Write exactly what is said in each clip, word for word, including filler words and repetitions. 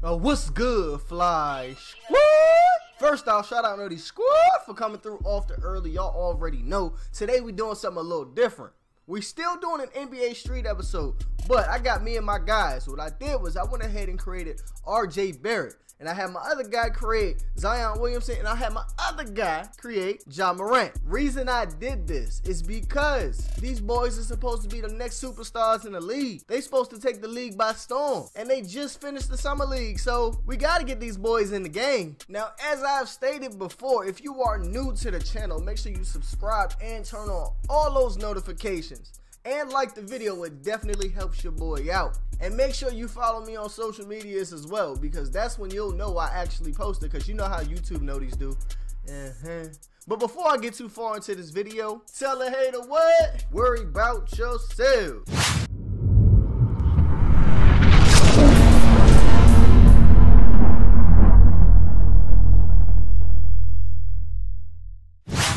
Oh, what's good, Fly Squad? First off, shout out Nerdy Squad for coming through off the early. Y'all already know. Today we doing something a little different. We still doing an N B A Street episode, but I got me and my guys. What I did was I went ahead and created R J Barrett, and I had my other guy create Zion Williamson, and I had my other guy create Ja Morant. Reason I did this is because these boys are supposed to be the next superstars in the league. They supposed to take the league by storm, and they just finished the summer league, so we gotta get these boys in the game. Now, as I've stated before, if you are new to the channel, make sure you subscribe and turn on all those notifications. And like the video, it definitely helps your boy out. And make sure you follow me on social medias as well, because that's when you'll know I actually posted, because you know how YouTube noties do. Uh-huh. But before I get too far into this video, tell a hater what? Worry about yourself.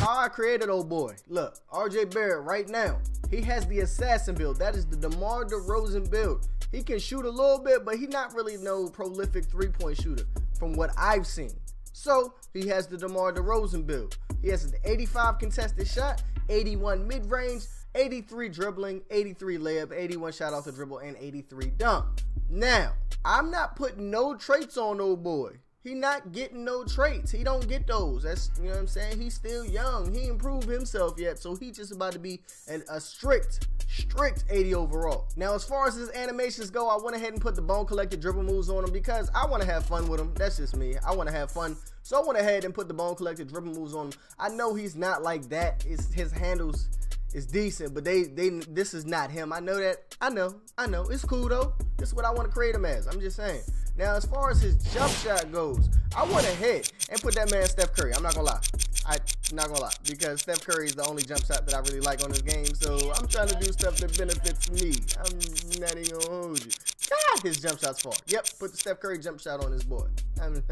How I created old boy. Look, R J Barrett right now. He has the assassin build. That is the DeMar DeRozan build. He can shoot a little bit, but he's not really no prolific three-point shooter from what I've seen. So he has the DeMar DeRozan build. He has an eighty-five contested shot, eighty-one mid-range, eighty-three dribbling, eighty-three layup, eighty-one shot off the dribble, and eighty-three dunk. Now, I'm not putting no traits on old boy. He not getting no traits. He don't get those. That's, you know what I'm saying? He's still young. He improved himself yet, so he just about to be an, a strict, strict eighty overall. Now, as far as his animations go, I went ahead and put the bone collector dribble moves on him because I want to have fun with him. That's just me. I want to have fun. So I went ahead and put the bone collector dribble moves on him. I know he's not like that. It's his handles is decent, but they, they, this is not him. I know that. I know. I know. It's cool, though. This is what I want to create him as. I'm just saying. Now, as far as his jump shot goes, I went ahead and put that man Steph Curry. I'm not going to lie. I'm not going to lie because Steph Curry is the only jump shot that I really like on this game, so I'm trying to do stuff that benefits me. I'm not even going to hold you. God, his jump shot's far. Yep, put the Steph Curry jump shot on this boy. I mean,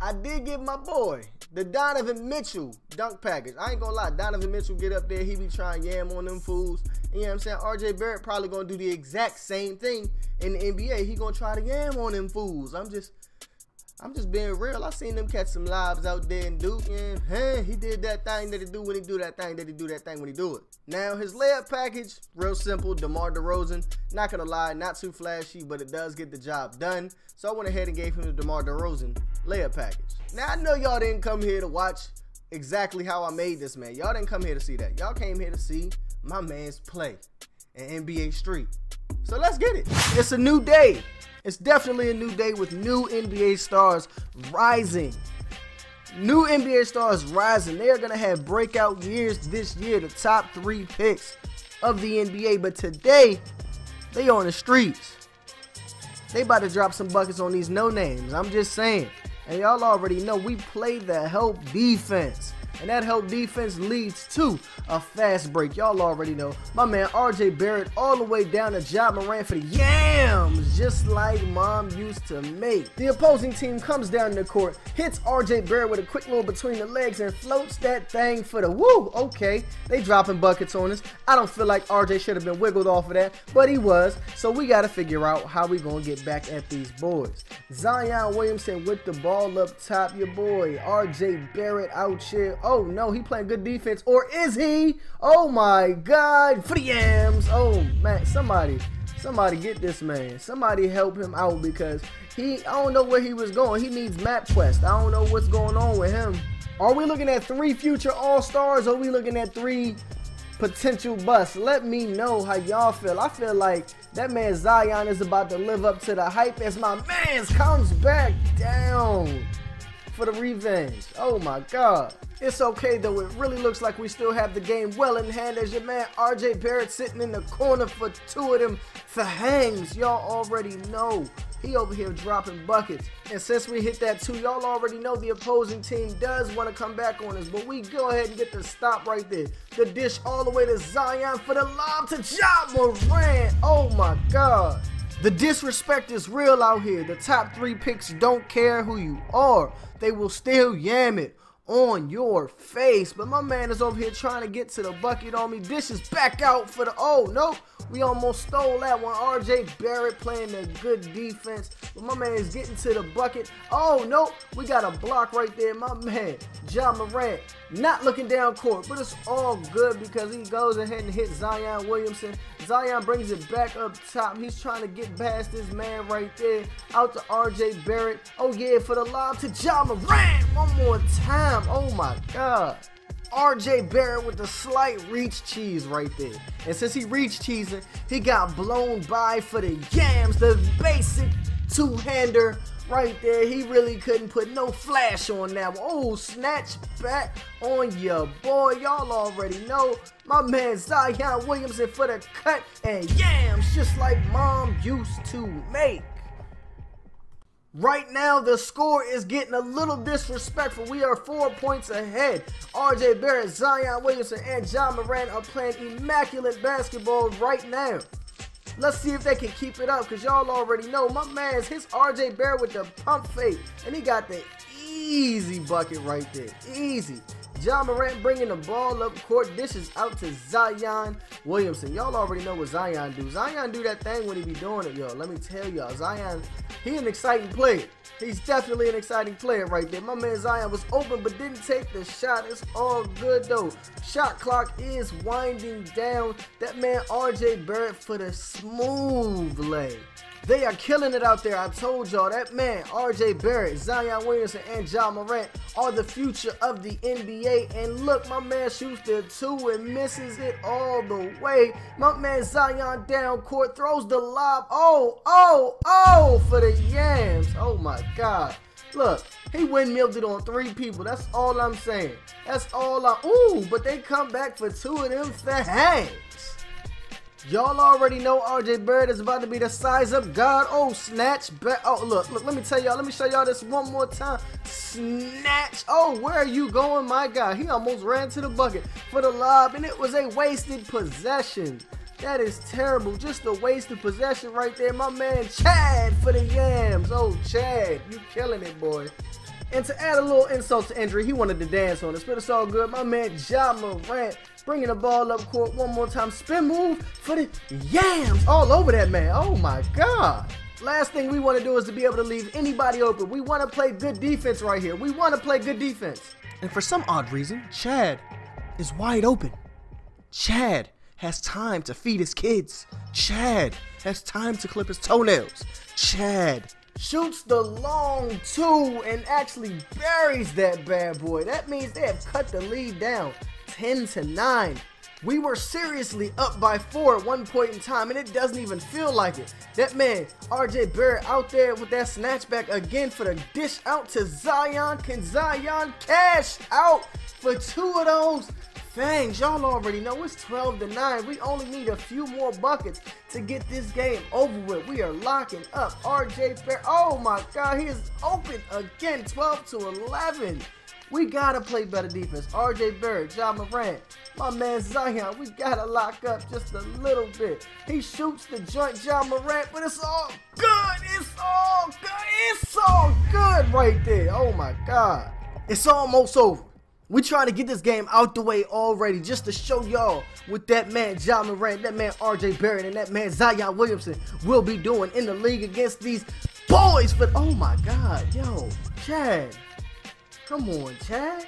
I did give my boy the Donovan Mitchell dunk package. I ain't going to lie. Donovan Mitchell get up there. He be trying yam on them fools. You know what I'm saying? R J Barrett probably going to do the exact same thing in the N B A. He going to try to yam on them fools. I'm just I'm just being real. I seen them catch some lives out there and do, and hey, he did that thing that he do when he do that thing that he do that thing when he do it. Now, his layup package, real simple, DeMar DeRozan. Not going to lie, not too flashy, but it does get the job done. So I went ahead and gave him the DeMar DeRozan layup package. Now, I know y'all didn't come here to watch exactly how I made this man. Y'all didn't come here to see that. Y'all came here to see my man's play in N B A Street. So let's get it. It's a new day. It's definitely a new day with new N B A stars rising. New N B A stars rising. They are going to have breakout years this year, the top three picks of the N B A. But today, they on the streets. They about to drop some buckets on these no-names. I'm just saying. And y'all already know we play the help defense. And that help defense leads to a fast break. Y'all already know. My man R J Barrett all the way down to Ja Morant for the yams, just like mom used to make. The opposing team comes down the court, hits R J Barrett with a quick little between the legs and floats that thing for the woo. Okay, they dropping buckets on us. I don't feel like R J should have been wiggled off of that, but he was. So we got to figure out how we going to get back at these boys. Zion Williamson with the ball up top. Your boy R J Barrett out here. Oh, no, he playing good defense. Or is he? Oh, my God. For the yams. Oh, man. Somebody. Somebody get this man. Somebody help him out because he, I don't know where he was going. He needs MapQuest. I don't know what's going on with him. Are we looking at three future all-stars or are we looking at three potential busts? Let me know how y'all feel. I feel like that man Zion is about to live up to the hype as my man comes back down for the revenge. Oh, my God. It's okay, though. It really looks like we still have the game well in hand as your man R J Barrett sitting in the corner for two of them for hangs. Y'all already know. He over here dropping buckets. And since we hit that two, y'all already know the opposing team does want to come back on us. But we go ahead and get the stop right there. The dish all the way to Zion for the lob to Ja Morant. Oh, my God. The disrespect is real out here. The top three picks don't care who you are. They will still yam it on your face, but my man is over here trying to get to the bucket on me. Dishes back out for the, oh no, We almost stole that one. R J Barrett playing a good defense. But my man is getting to the bucket. Oh, nope. We got a block right there. My man, Ja Morant, not looking down court. But it's all good because he goes ahead and hits Zion Williamson. Zion brings it back up top. He's trying to get past this man right there. Out to R J Barrett. Oh, yeah, for the lob to Ja Morant. One more time. Oh, my God. R J Barrett with the slight reach cheese right there. And since he reached cheesing, he got blown by for the yams. The basic two-hander right there. He really couldn't put no flash on that one. Oh, snatch back on your boy. Y'all already know. My man Zion Williamson for the cut and yams, just like mom used to make. Right now, the score is getting a little disrespectful. We are four points ahead. R J Barrett, Zion Williamson, and Ja Morant are playing immaculate basketball right now. Let's see if they can keep it up, because y'all already know. My man's his R J Barrett with the pump fake, and he got the easy bucket right there. Easy. Ja Morant bringing the ball up court. This is out to Zion Williamson. Y'all already know what Zion do. Zion do that thing when he be doing it, yo. Let me tell y'all, Zion, he an exciting player. He's definitely an exciting player right there. My man Zion was open but didn't take the shot. It's all good, though. Shot clock is winding down. That man R J Barrett for the smooth lay. They are killing it out there. I told y'all that man, R J Barrett, Zion Williamson, and Ja Morant are the future of the N B A. And look, my man shoots the two and misses it all the way. My man Zion down court, throws the lob. Oh, oh, oh, for the yams. Oh, my God. Look, he windmilled it on three people. That's all I'm saying. That's all I... Ooh, but they come back for two of them things. Y'all already know R J Barrett is about to be the size up God. Oh, snatch back. Oh, look, look, let me tell y'all. Let me show y'all this one more time. Snatch. Oh, where are you going? My God, he almost ran to the bucket for the lob, and it was a wasted possession. That is terrible. Just a wasted possession right there. My man Chad for the yams. Oh, Chad, you killing it, boy. And to add a little insult to injury, he wanted to dance on us, but it's all good. My man Ja Morant bringing the ball up court one more time. Spin move for the yams all over that man. Oh, my God. Last thing we want to do is to be able to leave anybody open. We want to play good defense right here. We want to play good defense. And for some odd reason, Chad is wide open. Chad has time to feed his kids. Chad has time to clip his toenails. Chad shoots the long two and actually buries that bad boy. That means they have cut the lead down ten to nine. We were seriously up by four at one point in time, and it doesn't even feel like it. That man, R J Barrett, out there with that snatchback again for the dish out to Zion. Can Zion cash out for two of those? Thanks, y'all already know it's twelve to nine. We only need a few more buckets to get this game over with. We are locking up R J Barrett. Oh, my God, he is open again. twelve to eleven. We gotta play better defense. R J Barrett, Ja Morant, my man Zion. We gotta lock up just a little bit. He shoots the joint, Ja Morant, but it's all good. It's all good. It's all good right there. Oh, my God, it's almost over. We're trying to get this game out the way already just to show y'all what that man Ja Morant, that man R J Barrett, and that man Zion Williamson will be doing in the league against these boys. But, oh, my God, yo, Chad. Come on, Chad.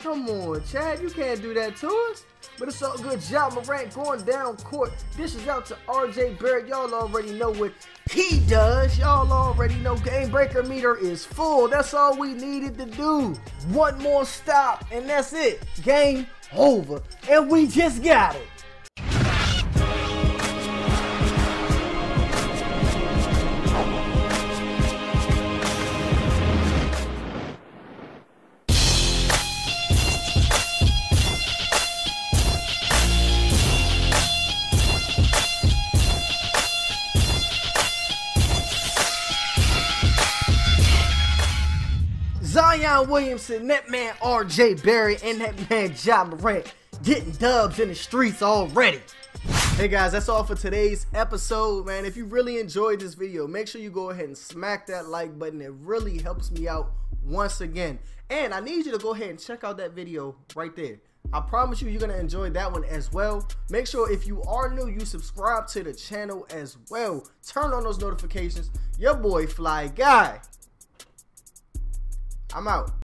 Come on, Chad. You can't do that to us. But it's all good. Ja Morant going down court. This is out to R J Barrett. Y'all already know what he does. Y'all already know game breaker meter is full. That's all we needed to do. One more stop, and that's it. Game over. And we just got it. Zion Williamson, that man R J Barrett, and that man Ja Morant getting dubs in the streets already. Hey guys, that's all for today's episode, man. If you really enjoyed this video, make sure you go ahead and smack that like button. It really helps me out once again. And I need you to go ahead and check out that video right there. I promise you, you're going to enjoy that one as well. Make sure if you are new, you subscribe to the channel as well. Turn on those notifications. Your boy Fly Guy. I'm out.